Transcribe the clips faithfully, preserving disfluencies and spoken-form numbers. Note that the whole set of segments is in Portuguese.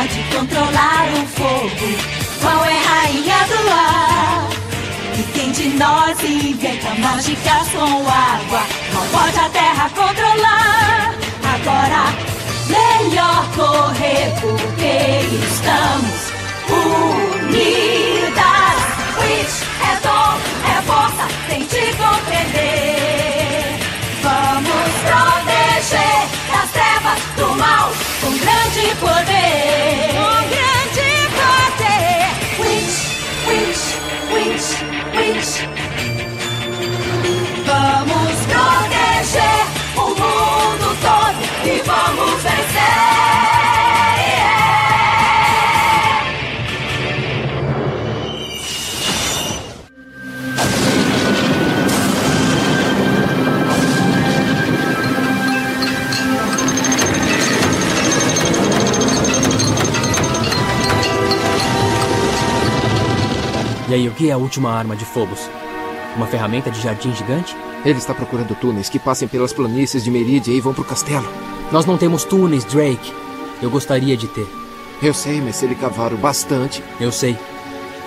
pode controlar o fogo? Qual é a rainha do ar? E quem de nós inventa mágicas com água? Não pode a terra controlar. Agora, melhor correr porque estamos unidas. Witch é dom, é força, tente compreender. Vamos proteger das trevas do mal com grande poder. Com grande poder. Witch, witch, witch, witch. Vamos proteger o mundo todo e vamos vencer. E aí, o que é a última arma de Phobos? Uma ferramenta de jardim gigante? Ele está procurando túneis que passem pelas planícies de Meridia e vão para o castelo. Nós não temos túneis, Drake. Eu gostaria de ter. Eu sei, mas se ele cavar o bastante... Eu sei.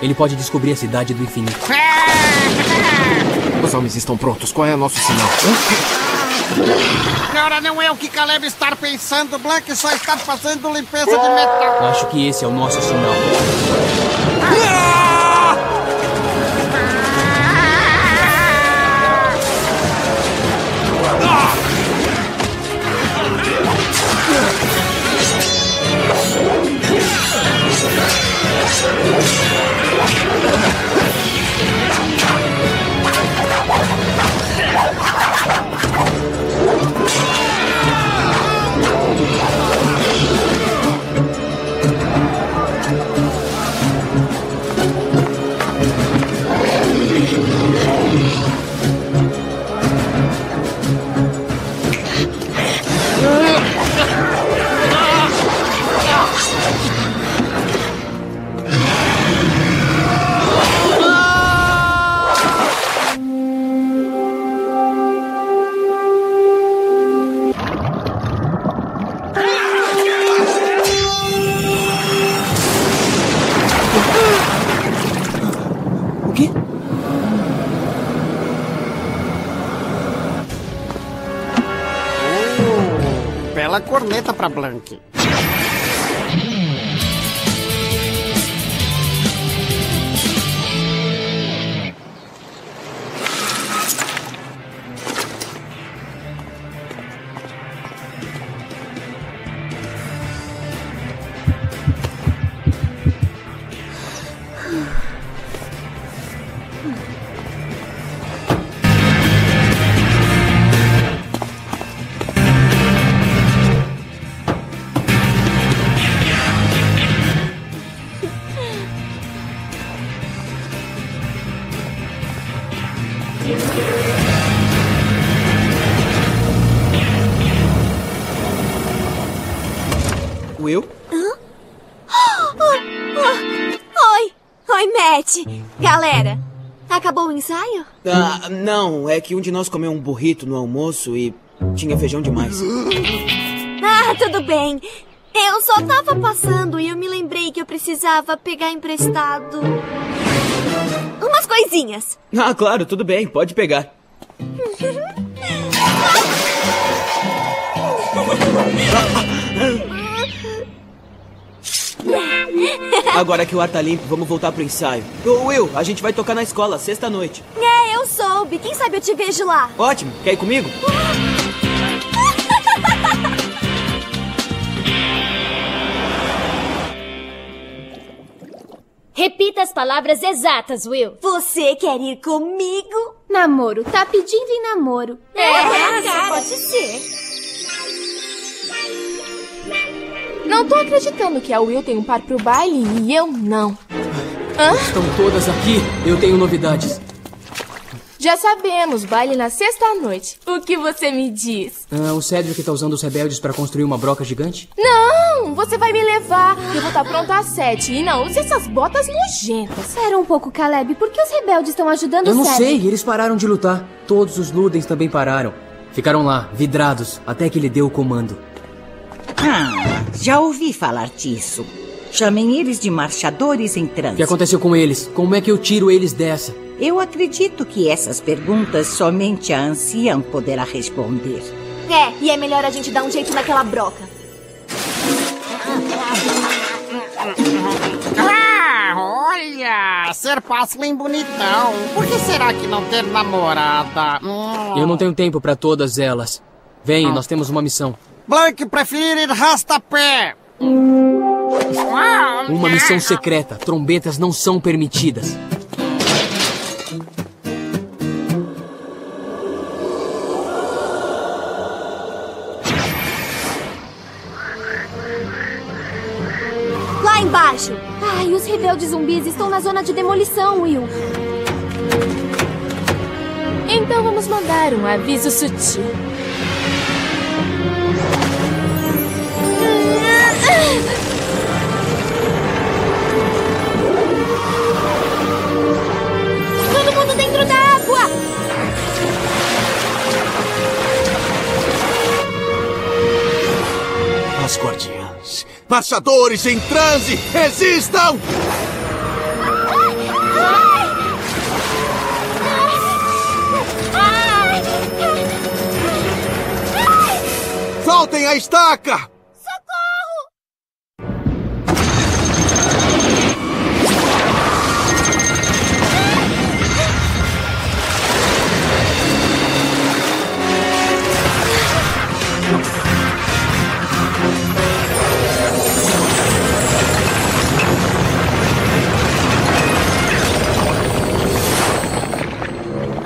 Ele pode descobrir a cidade do infinito. Os homens estão prontos. Qual é o nosso sinal? Cara, não é o que Caleb está pensando. Black só está fazendo limpeza de metal. Acho que esse é o nosso sinal. Corneta pra Blunk. Will? Hã? Oh, oh. Oi! Oi, Matt! Galera, acabou o ensaio? Ah, não, é que um de nós comeu um burrito no almoço e tinha feijão demais. Ah, tudo bem. Eu só tava passando e eu me lembrei que eu precisava pegar emprestado... umas coisinhas. Ah, claro, tudo bem, pode pegar. Agora que o ar tá limpo, vamos voltar pro ensaio. Ô, Will, a gente vai tocar na escola, sexta-noite. É, eu soube. Quem sabe eu te vejo lá. Ótimo. Quer ir comigo? Repita as palavras exatas, Will. Você quer ir comigo? Namoro. Tá pedindo em namoro. É, é cara. Pode ser. Não tô acreditando que a Will tem um par pro baile e eu não. Hã? Estão todas aqui. Eu tenho novidades. Já sabemos, baile na sexta-noite. O que você me diz? Ah, o Cedric tá usando os rebeldes pra construir uma broca gigante? Não! Você vai me levar. Eu vou estar pronta às sete. E não use essas botas nojentas. Espera um pouco, Caleb. Por que os rebeldes estão ajudando o Cedric? Eu não sei. Eles pararam de lutar. Todos os Ludens também pararam. Ficaram lá, vidrados, até que ele deu o comando. Ah, já ouvi falar disso. Chamem eles de marchadores em transe. O que aconteceu com eles? Como é que eu tiro eles dessa? Eu acredito que essas perguntas somente a anciã poderá responder. É, e é melhor a gente dar um jeito naquela broca. Ah, olha! Ser passelim bonitão. Por que será que não ter namorada? Hum. Eu não tenho tempo pra todas elas. Vem, ah. nós temos uma missão. Blunk prefere ir rastapé. Uma missão secreta. Trombetas não são permitidas. Ai, os rebeldes zumbis estão na zona de demolição, Will. Então vamos mandar um aviso sutil. Todo mundo dentro da água! As guardiãs. Marchadores em transe, resistam! Soltem a estaca!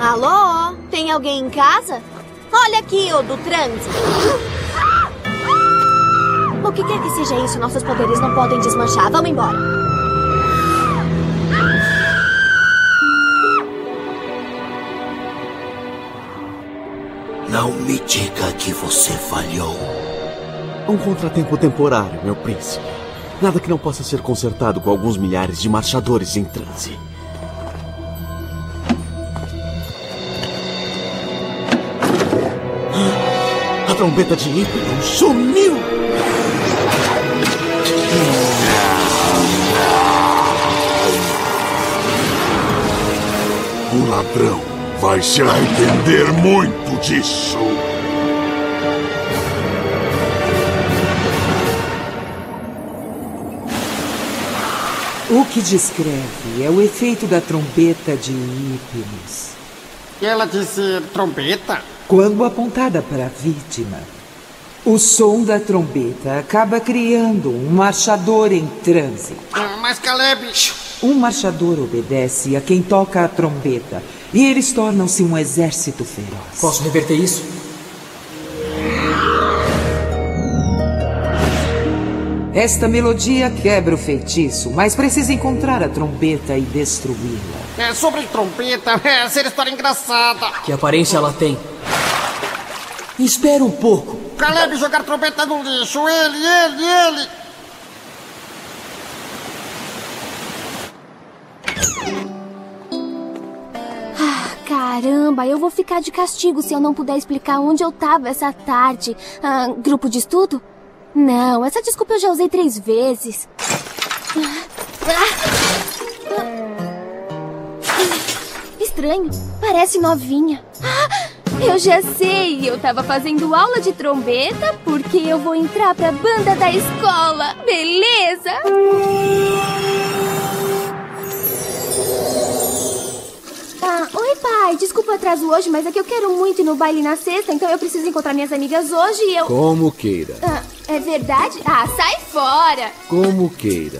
Alô? Tem alguém em casa? Olha aqui, ô do trânsito. O que quer que seja isso, nossos poderes não podem desmanchar. Vamos embora. Não me diga que você falhou. Um contratempo temporário, meu príncipe. Nada que não possa ser consertado com alguns milhares de marchadores em transe. A trombeta de Hypnos sumiu! O ladrão vai se arrepender muito disso! O que descreve é o efeito da trombeta de Hypnos. Ela disse trombeta? Quando apontada para a vítima, o som da trombeta acaba criando um marchador em transe. Mas Caleb... Um marchador obedece a quem toca a trombeta e eles tornam-se um exército feroz. Posso reverter isso? Esta melodia quebra o feitiço, mas precisa encontrar a trombeta e destruí-la. É sobre trombeta, é essa história engraçada. Que aparência ela tem? Espera um pouco. Caleb jogar trombeta no lixo. Ele, ele, ele. Ah, caramba, eu vou ficar de castigo se eu não puder explicar onde eu tava essa tarde. Ah, grupo de estudo? Não, essa desculpa eu já usei três vezes. Ah, ah, estranho, parece novinha. Ah! Eu já sei, eu tava fazendo aula de trombeta porque eu vou entrar pra banda da escola, beleza? Ah, oi pai, desculpa o atraso hoje, mas é que eu quero muito ir no baile na sexta, então eu preciso encontrar minhas amigas hoje e eu... Como queira. Ah, é verdade? Ah, sai fora! Como queira.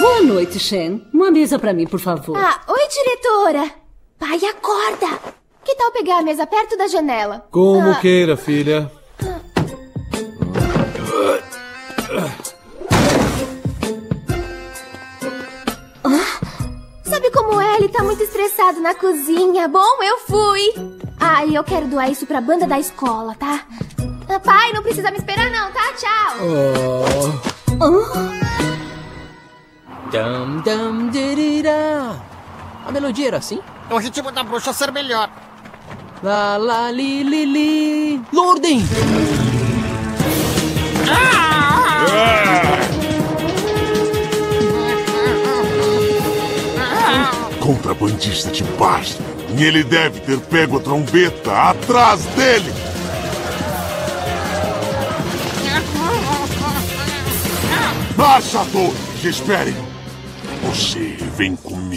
Boa noite, Shen. Uma mesa pra mim, por favor. Ah, oi, diretora. Pai, acorda. Que tal pegar a mesa perto da janela? Como ah. queira, filha. Ah. Ah. Sabe como é? Ele tá muito estressado na cozinha. Bom, eu fui. Ah, e eu quero doar isso pra banda da escola, tá? Ah, pai, não precisa me esperar não, tá? Tchau. Oh. Ah. Dum, dum, dirira. A melodia era assim? O ritmo da bruxa ser melhor. La la li li li. Lorden! Ah! Ah! Contrabandista de paz. E ele deve ter pego a trombeta atrás dele. Marcha, todos! Esperem. Você vem comigo.